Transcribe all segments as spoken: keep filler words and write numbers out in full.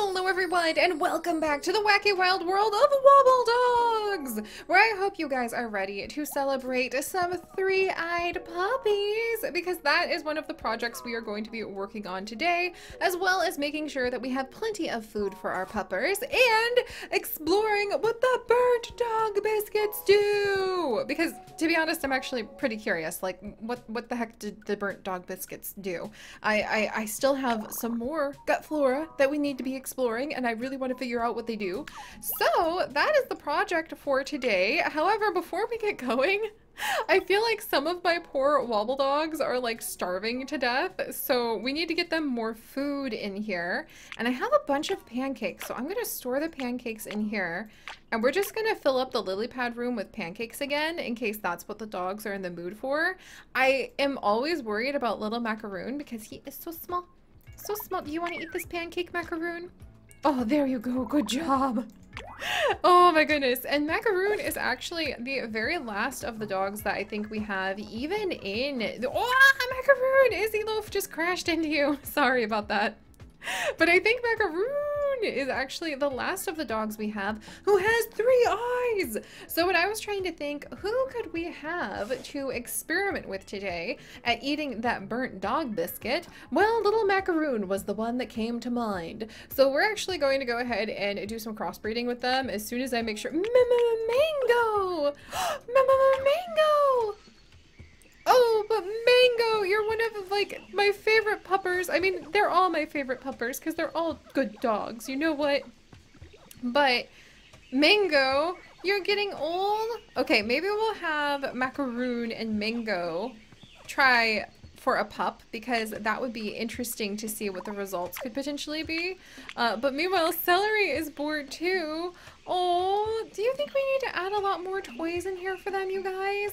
Hello everyone, and welcome back to the Wacky Wild World of Wobble Dogs, where I hope you guys are ready to celebrate some three-eyed puppies, because that is one of the projects we are going to be working on today, as well as making sure that we have plenty of food for our puppers, and exploring what the burnt dog biscuits do! Because, to be honest, I'm actually pretty curious, like, what, what the heck did the burnt dog biscuits do? I, I, I still have some more gut flora that we need to be exploring, and I really want to figure out what they do. So that is the project for today. However, before we get going, I feel like some of my poor wobble dogs are like starving to death, so we need to get them more food in here. And I have a bunch of pancakes, so I'm going to store the pancakes in here, and we're just going to fill up the lily pad room with pancakes again, in case that's what the dogs are in the mood for. I am always worried about little Macaroon because he is so small. So small. Do you want to eat this pancake, Macaroon? Oh, there you go. Good job. Oh my goodness. And Macaroon is actually the very last of the dogs that I think we have even in the... Oh, Macaroon! Izzy Loaf just crashed into you. Sorry about that. But I think Macaroon is actually the last of the dogs we have who has three eyes. So when I was trying to think, who could we have to experiment with today at eating that burnt dog biscuit? Well, little Macaroon was the one that came to mind. So we're actually going to go ahead and do some crossbreeding with them as soon as I make sure. Mango! Mango! Oh, but Mango, you're one of, like, my favorite puppers. I mean, they're all my favorite puppers because they're all good dogs. You know what? But Mango, you're getting old. Okay, maybe we'll have Macaroon and Mango try for a pup, because that would be interesting to see what the results could potentially be. Uh, but meanwhile, Celery is bored too. Oh, do you think we need to add a lot more toys in here for them, you guys?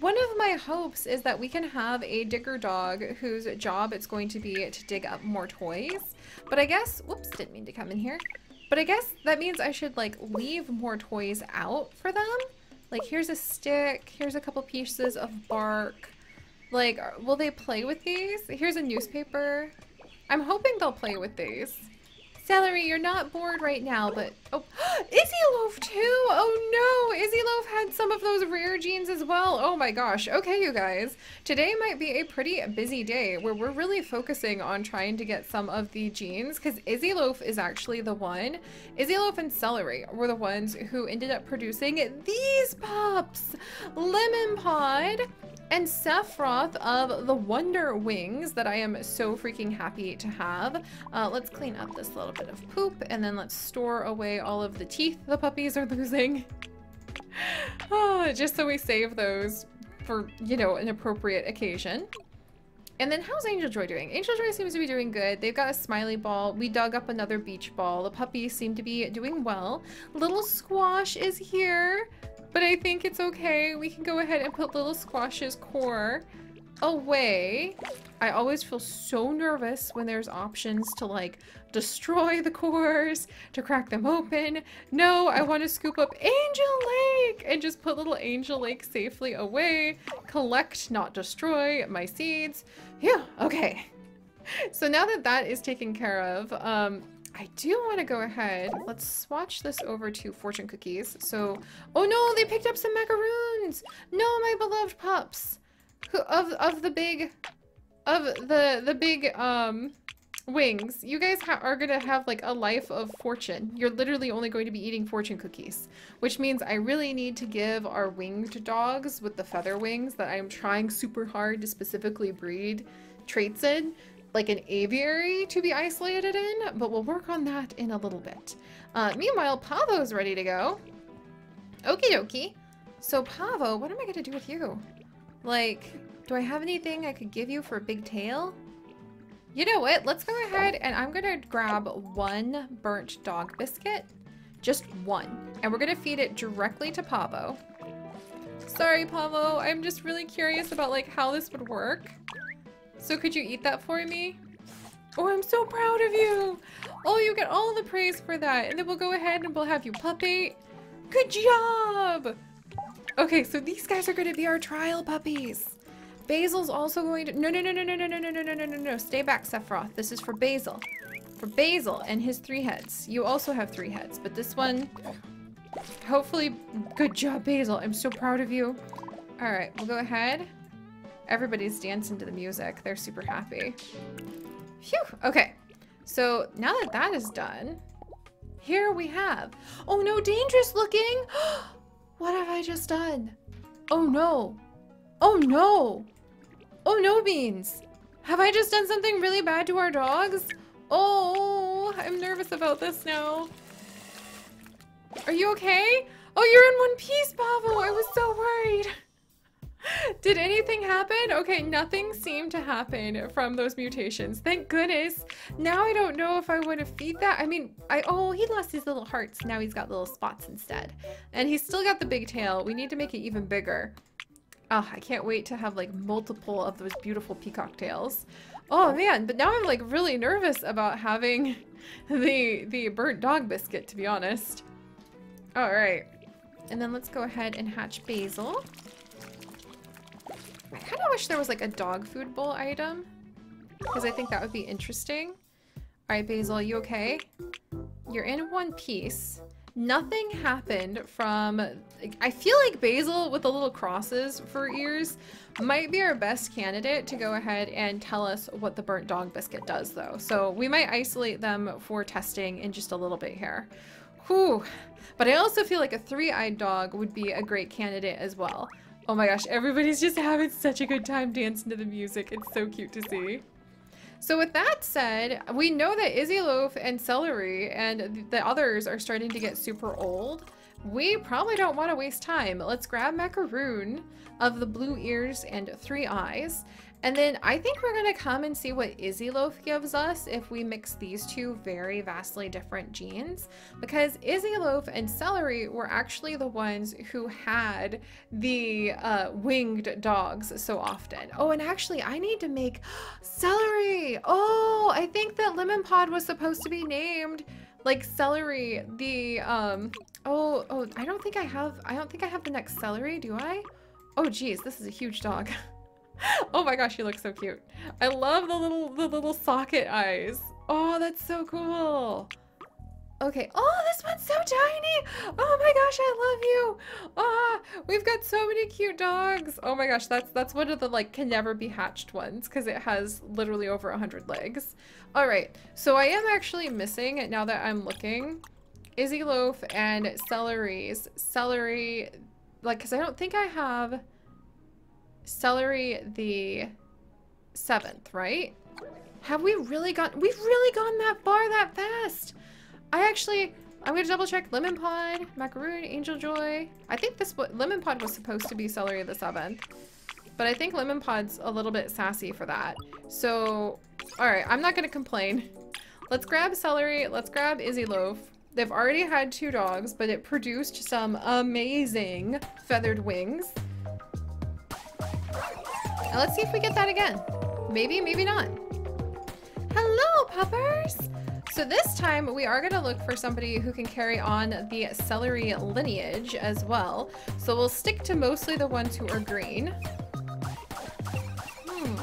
One of my hopes is that we can have a digger dog whose job it's going to be to dig up more toys. But I guess, whoops, didn't mean to come in here. But I guess that means I should like leave more toys out for them. Like here's a stick, here's a couple pieces of bark. Like, will they play with these? Here's a newspaper. I'm hoping they'll play with these. Celery, you're not bored right now, but... Oh, Izzy Loaf too! Oh no! Izzy Loaf had some of those rare genes as well. Oh my gosh. Okay, you guys. Today might be a pretty busy day where we're really focusing on trying to get some of the genes, because Izzy Loaf is actually the one. Izzy Loaf and Celery were the ones who ended up producing these pups! Lemon Pod and Sephiroth of the Wonder Wings that I am so freaking happy to have. Uh, let's clean up this little bit of poop, and then let's store away all of the teeth the puppies are losing. Oh, just so we save those for, you know, an appropriate occasion. And then how's Angel Joy doing? Angel Joy seems to be doing good. They've got a smiley ball. We dug up another beach ball. The puppies seem to be doing well. Little Squash is here, but I think it's okay. We can go ahead and put little Squash's core away. I always feel so nervous when there's options to like destroy the cores, to crack them open. No, I want to scoop up Angel Lake and just put little Angel Lake safely away. Collect, not destroy my seeds. Yeah, okay. So now that that is taken care of, um, I do want to go ahead. Let's swatch this over to fortune cookies. So, oh no, they picked up some macaroons. No, my beloved pups, who of of the big, of the the big um, wings. You guys ha are gonna have like a life of fortune. You're literally only going to be eating fortune cookies, which means I really need to give our winged dogs with the feather wings that I am trying super hard to specifically breed traits in, like an aviary to be isolated in, but we'll work on that in a little bit. Uh, meanwhile, Pavo's ready to go. Okie dokie. So Pavo, what am I gonna do with you? Like, do I have anything I could give you for a big tail? You know what, let's go ahead and I'm gonna grab one burnt dog biscuit, just one, and we're gonna feed it directly to Pavo. Sorry, Pavo, I'm just really curious about like how this would work. So could you eat that for me? Oh, I'm so proud of you. Oh, you get all the praise for that. And then we'll go ahead and we'll have you puppy. Good job. Okay, so these guys are going to be our trial puppies. Basil's also going to... No, no, no, no, no, no, no, no, no, no, no, no. Stay back, Sephiroth. This is for Basil. For Basil and his three heads. You also have three heads, but this one... Hopefully... Good job, Basil. I'm so proud of you. Alright, we'll go ahead. Everybody's dancing to the music. They're super happy. Phew! Okay. So, now that that is done... Here we have... Oh no, dangerous looking! What have I just done? Oh no! Oh no! Oh no beans! Have I just done something really bad to our dogs? Oh, I'm nervous about this now. Are you okay? Oh, you're in one piece, Bavo! I was so worried! Did anything happen? Okay, nothing seemed to happen from those mutations. Thank goodness. Now I don't know if I want to feed that. I mean, I oh, he lost his little hearts. Now he's got little spots instead. And he's still got the big tail. We need to make it even bigger. Oh, I can't wait to have like multiple of those beautiful peacock tails. Oh man, but now I'm like really nervous about having the the burnt dog biscuit, to be honest. All right, and then let's go ahead and hatch Basil. I kind of wish there was like a dog food bowl item, because I think that would be interesting. All right, Basil, you okay? You're in one piece. Nothing happened from... I feel like Basil with the little crosses for ears might be our best candidate to go ahead and tell us what the burnt dog biscuit does, though. So we might isolate them for testing in just a little bit here. Whew. But I also feel like a three-eyed dog would be a great candidate as well. Oh my gosh, everybody's just having such a good time dancing to the music. It's so cute to see. So with that said, we know that Izzy Loaf and Celery and the others are starting to get super old. We probably don't want to waste time. Let's grab Macaroon of the blue ears and three eyes. And then I think we're going to come and see what Izzy Loaf gives us if we mix these two very vastly different genes. Because Izzy Loaf and Celery were actually the ones who had the uh, winged dogs so often. Oh, and actually I need to make Celery. Oh, I think that Lemon Pod was supposed to be named like Celery. The, um, oh, oh, I don't think I have, I don't think I have the next Celery, do I? Oh geez, this is a huge dog. Oh my gosh, you look so cute. I love the little the little socket eyes. Oh, that's so cool. Okay. Oh, this one's so tiny. Oh my gosh, I love you. Ah, we've got so many cute dogs. Oh my gosh, that's that's one of the like can never be hatched ones because it has literally over a hundred legs. All right. So I am actually missing it now that I'm looking. Izzy Loaf and Celery's Celery, like because I don't think I have Celery the seventh, right? Have we really gone? We've really gone that far that fast. I actually, I'm gonna double check. Lemon Pod, Macaroon, Angel Joy. I think this Lemon Pod was supposed to be Celery the seventh, but I think Lemon Pod's a little bit sassy for that. So, all right, I'm not gonna complain. Let's grab Celery. Let's grab Izzy Loaf. They've already had two dogs, but it produced some amazing feathered wings. Now let's see if we get that again. Maybe, maybe not. Hello, puppers! So this time we are going to look for somebody who can carry on the Celery lineage as well. So we'll stick to mostly the ones who are green. Hmm.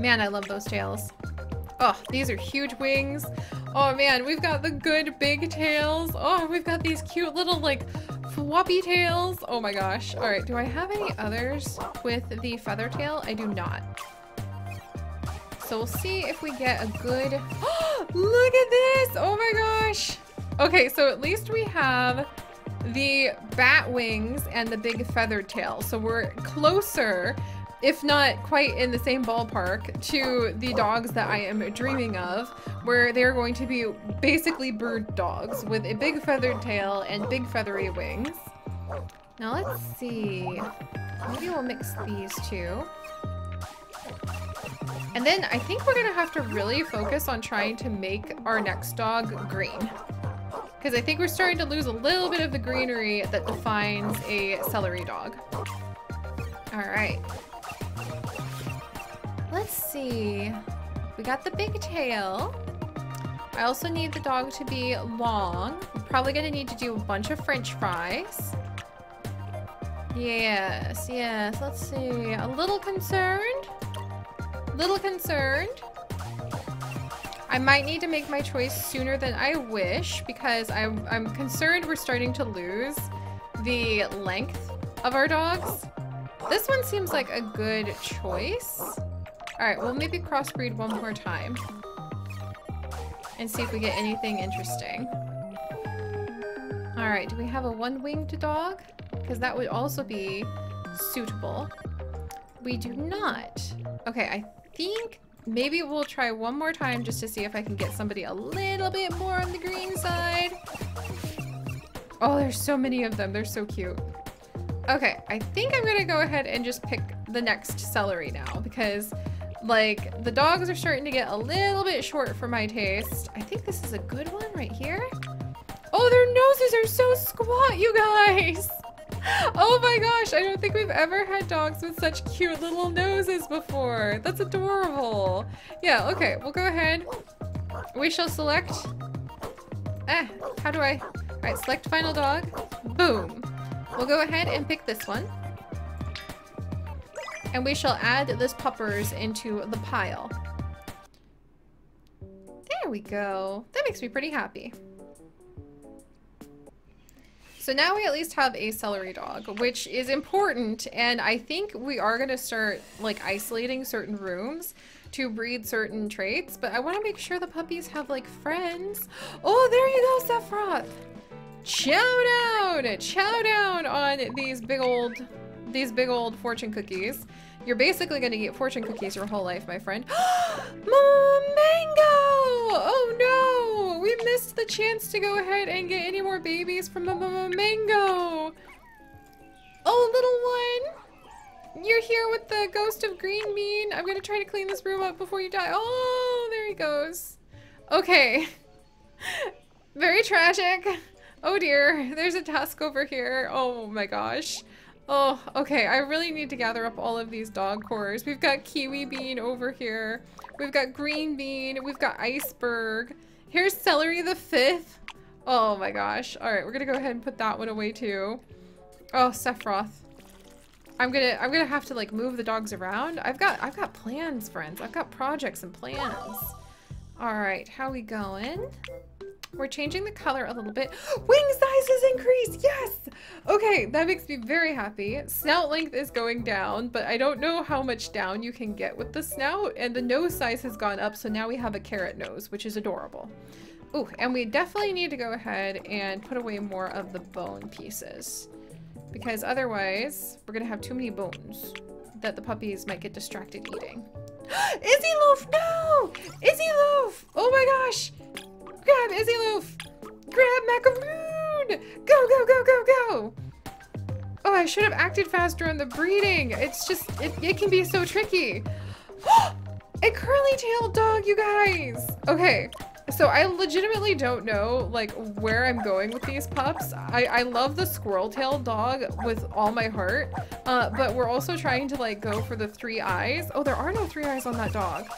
Man, I love those tails. Oh, these are huge wings. Oh man, we've got the good big tails. Oh, we've got these cute little like floppy tails. Oh my gosh. All right. Do I have any others with the feather tail? I do not. So we'll see if we get a good... Look at this. Oh my gosh. Okay. So at least we have the bat wings and the big feather tail. So we're closer, if not quite in the same ballpark, to the dogs that I am dreaming of, where they're going to be basically bird dogs with a big feathered tail and big feathery wings. Now let's see, maybe we'll mix these two. And then I think we're gonna have to really focus on trying to make our next dog green. Because I think we're starting to lose a little bit of the greenery that defines a Celery dog. All right. Let's see. We got the big tail. I also need the dog to be long. I'm probably gonna need to do a bunch of French fries. Yes, yes, let's see. A little concerned. little concerned. I might need to make my choice sooner than I wish because I'm, I'm concerned we're starting to lose the length of our dogs. This one seems like a good choice. All right, we'll maybe crossbreed one more time and see if we get anything interesting. All right, do we have a one-winged dog? Because that would also be suitable. We do not. Okay, I think maybe we'll try one more time just to see if I can get somebody a little bit more on the green side. Oh, there's so many of them. They're so cute. Okay, I think I'm gonna go ahead and just pick the next celery now because like the dogs are starting to get a little bit short for my taste. I think this is a good one right here. Oh, their noses are so squat, you guys. Oh my gosh, I don't think we've ever had dogs with such cute little noses before. That's adorable. Yeah, okay, we'll go ahead. We shall select. Ah, how do I? All right, select final dog. Boom. We'll go ahead and pick this one. And we shall add this puppers into the pile. There we go. That makes me pretty happy. So now we at least have a celery dog, which is important, and I think we are going to start like isolating certain rooms to breed certain traits, but I want to make sure the puppies have like friends. Oh, there you go, Sephiroth! Chow down! Chow down on these big old, these big old fortune cookies. You're basically going to get fortune cookies your whole life, my friend. Mango! Oh no! We missed the chance to go ahead and get any more babies from Mango! Oh, little one! You're here with the ghost of green bean. I'm going to try to clean this room up before you die. Oh, there he goes. Okay. Very tragic. Oh dear, there's a task over here. Oh my gosh. Oh, okay, I really need to gather up all of these dog cores. We've got kiwi bean over here. We've got green bean. We've got iceberg. Here's celery the fifth. Oh my gosh. All right, we're gonna go ahead and put that one away too. Oh, Sephiroth. I'm gonna I'm gonna have to like move the dogs around. I've got I've got plans, friends. I've got projects and plans. All right, how we going? We're changing the color a little bit. Wing sizes increase, yes! Okay, that makes me very happy. Snout length is going down, but I don't know how much down you can get with the snout, and the nose size has gone up, so now we have a carrot nose, which is adorable. Ooh, and we definitely need to go ahead and put away more of the bone pieces, because otherwise we're gonna have too many bones that the puppies might get distracted eating. Izzy Loaf, no! Izzy Loaf, oh my gosh! Grab Izzy Loaf! Grab Macaroon! Go, go, go, go, go! Oh, I should have acted faster on the breeding. It's just, it, it can be so tricky. A curly-tailed dog, you guys! Okay, so I legitimately don't know, like, where I'm going with these pups. I, I love the squirrel-tailed dog with all my heart, uh, but we're also trying to, like, go for the three eyes. Oh, there are no three eyes on that dog.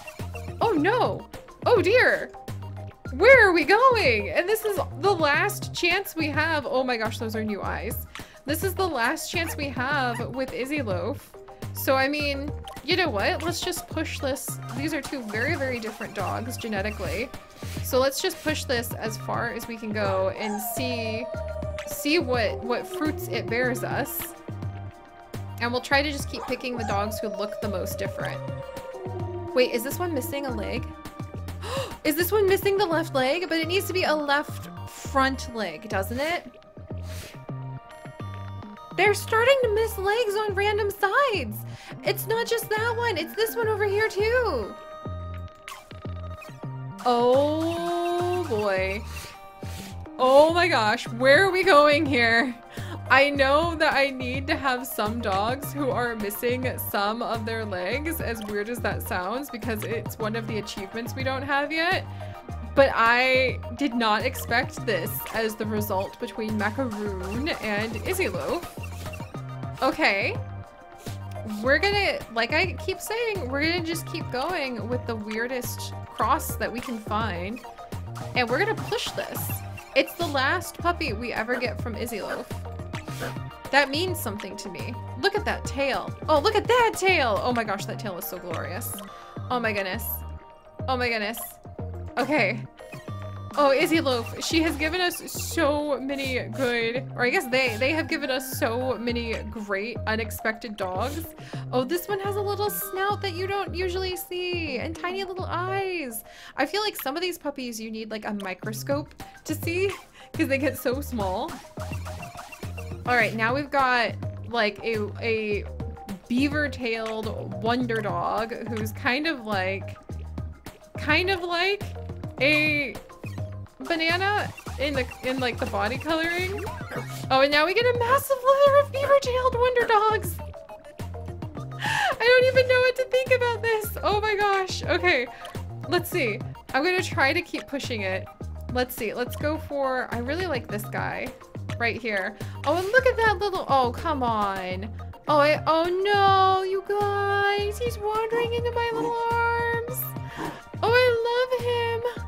Oh, no! Oh, dear! Where are we going? And this is the last chance we have. Oh my gosh, those are new eyes. This is the last chance we have with Izzy Loaf. So I mean, you know what? Let's just push this. These are two very, very different dogs genetically. So let's just push this as far as we can go and see see what, what fruits it bears us. And we'll try to just keep picking the dogs who look the most different. Wait, is this one missing a leg? Is this one missing the left leg? But it needs to be a left front leg, doesn't it? They're starting to miss legs on random sides. It's not just that one. It's this one over here too. Oh boy. Oh my gosh. Where are we going here? I know that I need to have some dogs who are missing some of their legs, as weird as that sounds, because it's one of the achievements we don't have yet. But I did not expect this as the result between Macaroon and Izzy Loaf. Okay. We're gonna, like I keep saying, we're gonna just keep going with the weirdest cross that we can find. And we're gonna push this. It's the last puppy we ever get from Izzy Loaf. That means something to me. Look at that tail. Oh, look at that tail! Oh my gosh, that tail is so glorious. Oh my goodness. Oh my goodness. Okay. Oh, Izzy Loaf, she has given us so many good, or I guess they, they have given us so many great unexpected dogs. Oh, this one has a little snout that you don't usually see and tiny little eyes. I feel like some of these puppies you need like a microscope to see because they get so small. All right, now we've got like a, a beaver-tailed wonder dog who's kind of like, kind of like a... banana in the in like the body coloring. Oh, and now we get a massive litter of beaver-tailed wonder dogs. I don't even know what to think about this. Oh my gosh. Okay, let's see. I'm gonna try to keep pushing it. Let's see. Let's go for. I really like this guy right here. Oh, and look at that little. Oh, come on. Oh, I, oh no, you guys. He's wandering into my little arms. Oh, I love him.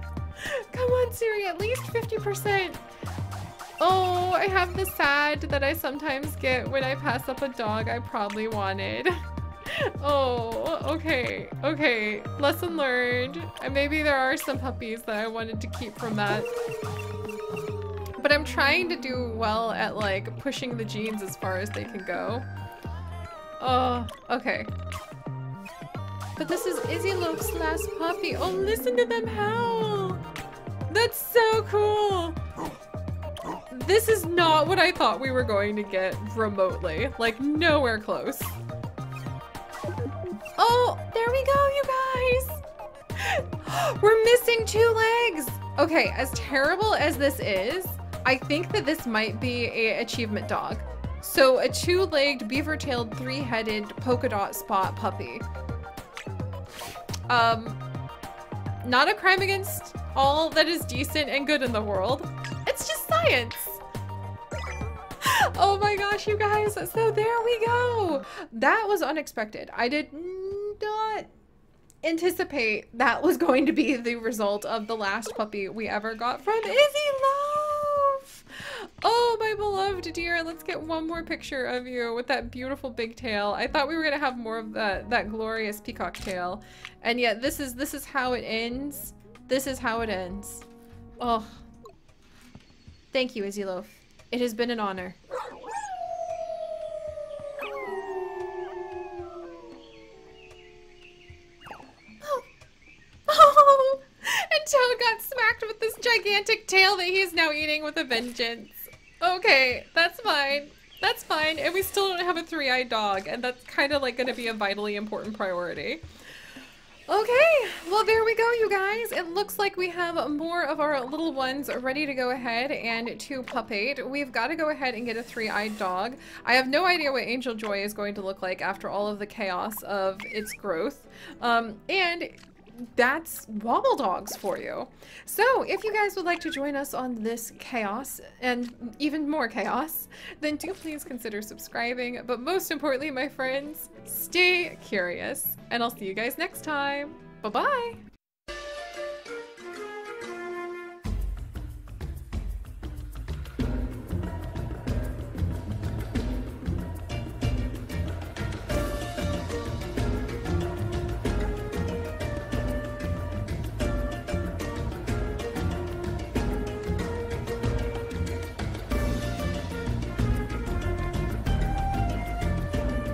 Come on, Siri, at least fifty percent. Oh, I have the sad that I sometimes get when I pass up a dog I probably wanted. Oh, okay, okay. Lesson learned. And maybe there are some puppies that I wanted to keep from that. But I'm trying to do well at like pushing the genes as far as they can go. Oh, okay. But this is Izzy Loaf's last puppy. Oh, listen to them howl. That's so cool. This is not what I thought we were going to get remotely. Like, nowhere close. Oh, there we go, you guys. We're missing two legs. Okay, as terrible as this is, I think that this might be an achievement dog. So a two-legged, beaver-tailed, three-headed, polka dot spot puppy. Um, not a crime against all that is decent and good in the world. It's just science. Oh my gosh, you guys. So there we go. That was unexpected. I did not anticipate that was going to be the result of the last puppy we ever got from Izzy Loaf. Oh, my beloved dear. Let's get one more picture of you with that beautiful big tail. I thought we were going to have more of that, that glorious peacock tail. And yet this is, this is how it ends. This is how it ends. Oh. Thank you, Izzy Loaf. It has been an honor. Oh. Oh! And Toad got smacked with this gigantic tail that he is now eating with a vengeance. Okay, that's fine. That's fine. And we still don't have a three-eyed dog, and that's kind of like going to be a vitally important priority. Okay, well there we go, you guys. It looks like we have more of our little ones ready to go ahead and to puppate. We've got to go ahead and get a three-eyed dog. I have no idea what Angel Joy is going to look like after all of the chaos of its growth. Um, and that's Wobble Dogs for you. So if you guys would like to join us on this chaos and even more chaos, then do please consider subscribing. But most importantly, my friends, stay curious, and I'll see you guys next time. Bye-bye.